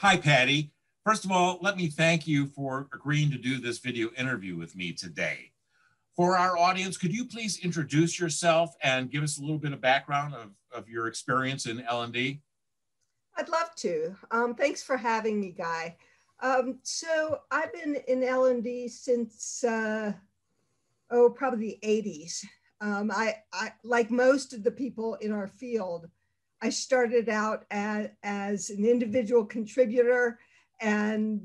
Hi, Patti. First of all, let me thank you for agreeing to do this video interview with me today. For our audience, could you please introduce yourself and give us a little bit of background of your experience in L&D? I'd love to. Thanks for having me, Guy. So I've been in L&D since, probably the 80s. I like most of the people in our field, I started out as an individual contributor and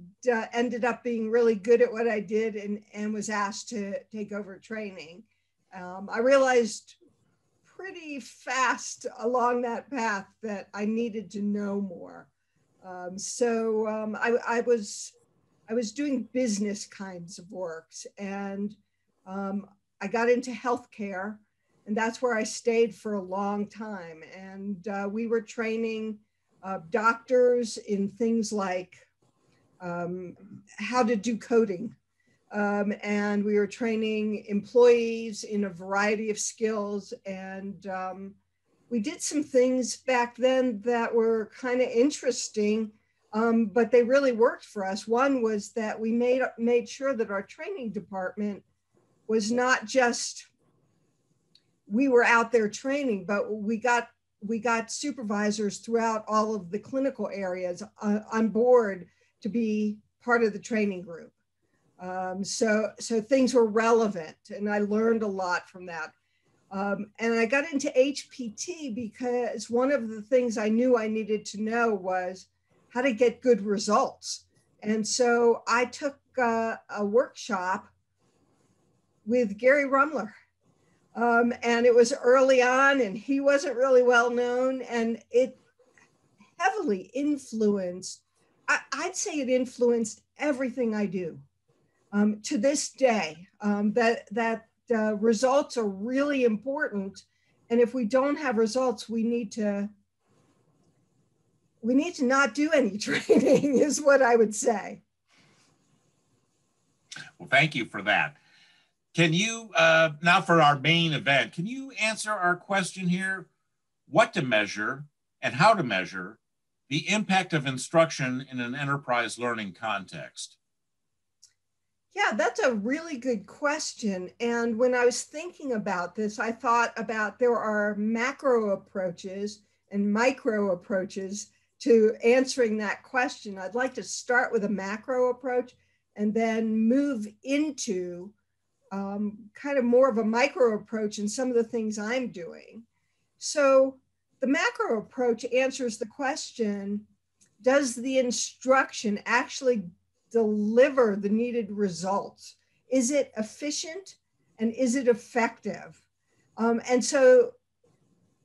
ended up being really good at what I did and was asked to take over training. I realized pretty fast along that path that I needed to know more. I was doing business kinds of works, and I got into healthcare, and that's where I stayed for a long time. And we were training doctors in things like how to do coding. And we were training employees in a variety of skills. And we did some things back then that were kind of interesting, but they really worked for us. One was that we made sure that our training department was not just we were out there training, but we got supervisors throughout all of the clinical areas on board to be part of the training group. So things were relevant, and I learned a lot from that. And I got into HPT because one of the things I knew I needed to know was how to get good results. And so I took a workshop with Gary Rumler. And it was early on, and he wasn't really well known, and it heavily influenced, I'd say it influenced everything I do to this day, that results are really important. And if we don't have results, we need to not do any training is what I would say. Well, thank you for that. Can you, now for our main event, can you answer our question here? What to measure and how to measure the impact of instruction in an enterprise learning context? Yeah, that's a really good question. And when I was thinking about this, I thought about there are macro approaches and micro approaches to answering that question. I'd like to start with a macro approach and then move into kind of more of a micro approach in some of the things I'm doing. So the macro approach answers the question, does the instruction actually deliver the needed results? Is it efficient, and is it effective? And so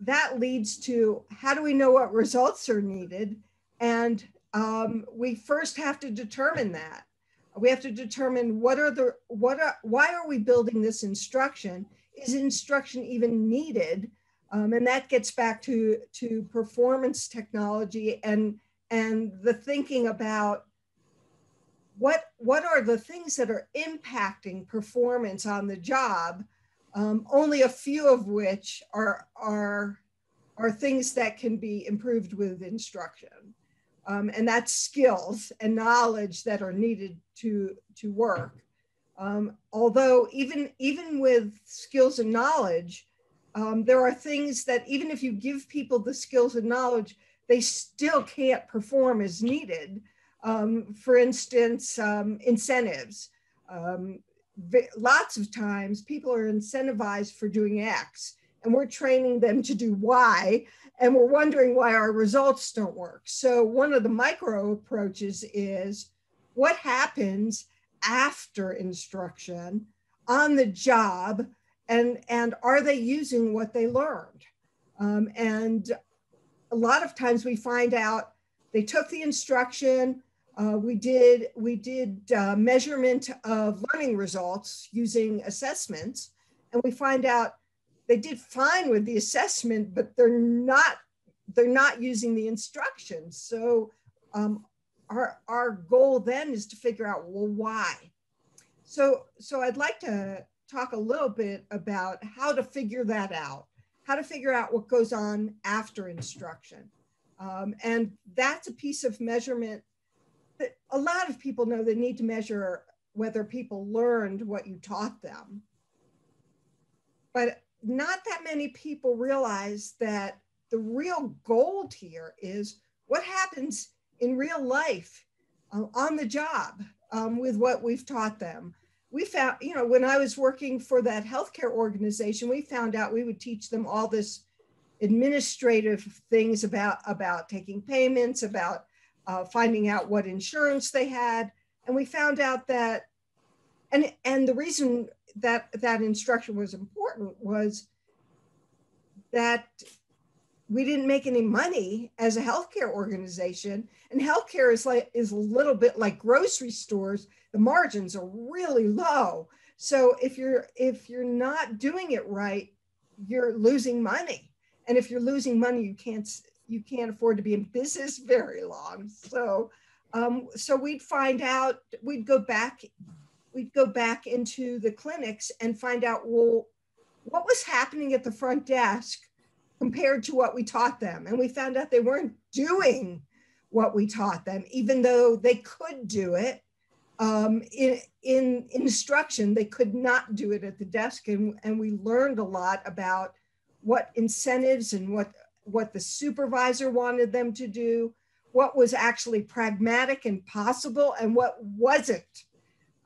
that leads to, how do we know what results are needed? And we first have to determine that. We have to determine why are we building this instruction? Is instruction even needed? And that gets back to performance technology and the thinking about what are the things that are impacting performance on the job, only a few of which are things that can be improved with instruction. And that's skills and knowledge that are needed to work. Although even with skills and knowledge, there are things that even if you give people the skills and knowledge, they still can't perform as needed. For instance, incentives. Lots of times people are incentivized for doing X, and we're training them to do Y, and we're wondering why our results don't work. So one of the micro approaches is what happens after instruction on the job, and are they using what they learned? And a lot of times we find out they took the instruction. We did measurement of learning results using assessments, and we find out they did fine with the assessment, but they're not using the instructions. So our goal then is to figure out, well, why? So I'd like to talk a little bit about how to figure that out, how to figure out what goes on after instruction. And that's a piece of measurement a lot of people know they need to measure whether people learned what you taught them. But not that many people realize that the real gold here is what happens in real life on the job with what we've taught them. We found, you know, when I was working for that healthcare organization, we found out we would teach them all this administrative things about taking payments, about finding out what insurance they had. And we found out that, and the reason that that instruction was important was that we didn't make any money as a healthcare organization, and healthcare is a little bit like grocery stores. The margins are really low. So if you're not doing it right, you're losing money. And if you're losing money, you can't afford to be in business very long. So so we'd find out, we'd go back into the clinics and find out, well, what was happening at the front desk compared to what we taught them. And we found out they weren't doing what we taught them, even though they could do it in instruction. They could not do it at the desk. And we learned a lot about what incentives and what the supervisor wanted them to do, what was actually pragmatic and possible, and what wasn't.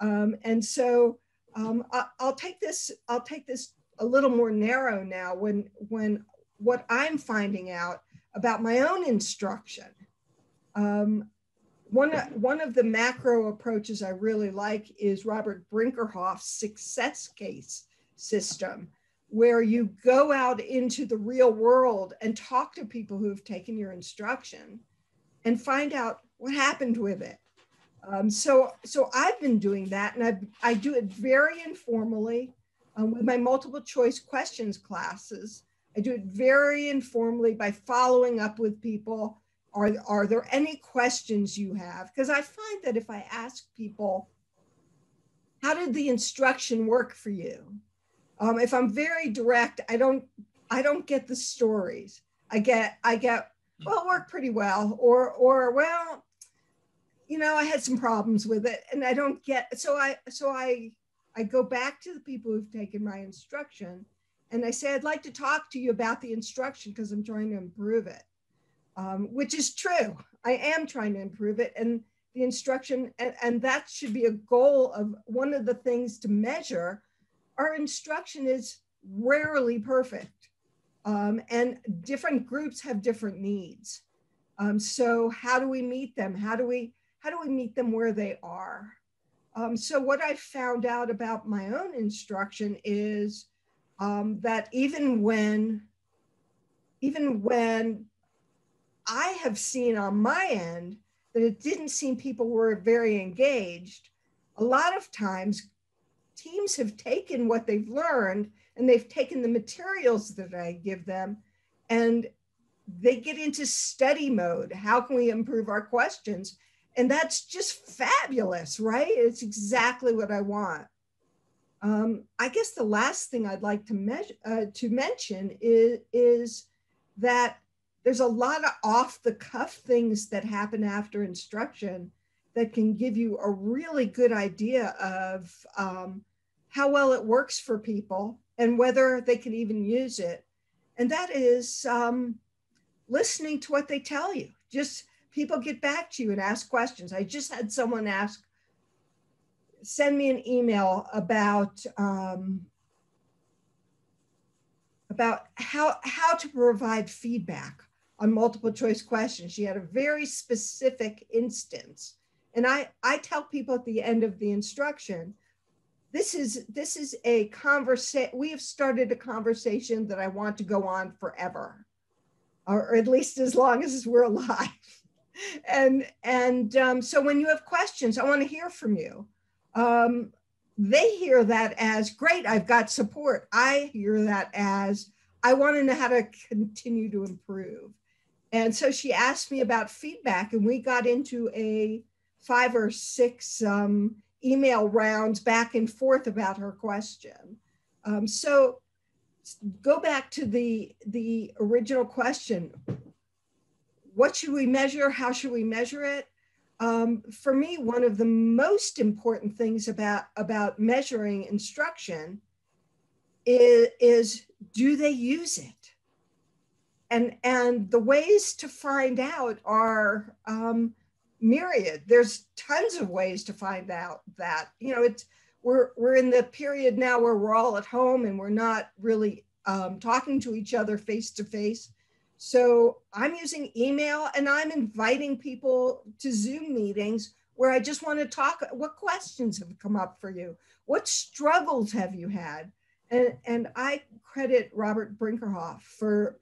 And so I'll take this a little more narrow now when what I'm finding out about my own instruction. One of the macro approaches I really like is Robert Brinkerhoff's success case system, where you go out into the real world and talk to people who have taken your instruction and find out what happened with it. So I've been doing that, and I do it very informally with my multiple choice questions classes. I do it very informally by following up with people. Are there any questions you have? Because I find that if I ask people, how did the instruction work for you? If I'm very direct, I don't get the stories. I get, well, it worked pretty well, or well, you know, I had some problems with it, and I don't get. So I go back to the people who've taken my instruction. And I say, I'd like to talk to you about the instruction because I'm trying to improve it, which is true. I am trying to improve it, and the instruction, and that should be a goal of one of the things to measure. Our instruction is rarely perfect, and different groups have different needs. So how do we meet them? How do we meet them where they are? So what I found out about my own instruction is that even when I have seen on my end that it didn't seem people were very engaged, a lot of times teams have taken what they've learned and they've taken the materials that I give them, and they get into study mode. How can we improve our questions? And that's just fabulous, right? It's exactly what I want. I guess the last thing I'd like to mention is that there's a lot of off-the-cuff things that happen after instruction that can give you a really good idea of how well it works for people and whether they can even use it. And that is listening to what they tell you. Just people get back to you and ask questions. I just had someone send me an email about how to provide feedback on multiple choice questions. She had a very specific instance. And I tell people at the end of the instruction, this is a conversation, we have started a conversation that I want to go on forever, or at least as long as we're alive. So when you have questions, I want to hear from you. They hear that as great, I've got support. I hear that as I want to know how to continue to improve. And so she asked me about feedback, and we got into a 5 or 6 email rounds back and forth about her question. So go back to the original question. What should we measure? How should we measure it? For me, one of the most important things about measuring instruction is do they use it? And the ways to find out are myriad. There's tons of ways to find out that, you know, we're in the period now where we're all at home and we're not really talking to each other face to face. So I'm using email and I'm inviting people to Zoom meetings where I just want to talk, what questions have come up for you? What struggles have you had? And I credit Robert Brinkerhoff for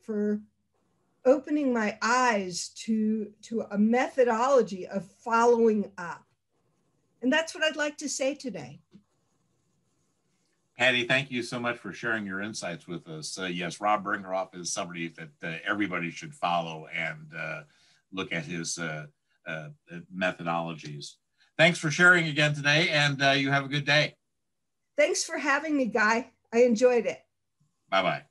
opening my eyes to a methodology of following up. And that's what I'd like to say today. Patti, thank you so much for sharing your insights with us. Yes, Rob Brinkerhoff is somebody that everybody should follow and look at his methodologies. Thanks for sharing again today, and you have a good day. Thanks for having me, Guy. I enjoyed it. Bye-bye.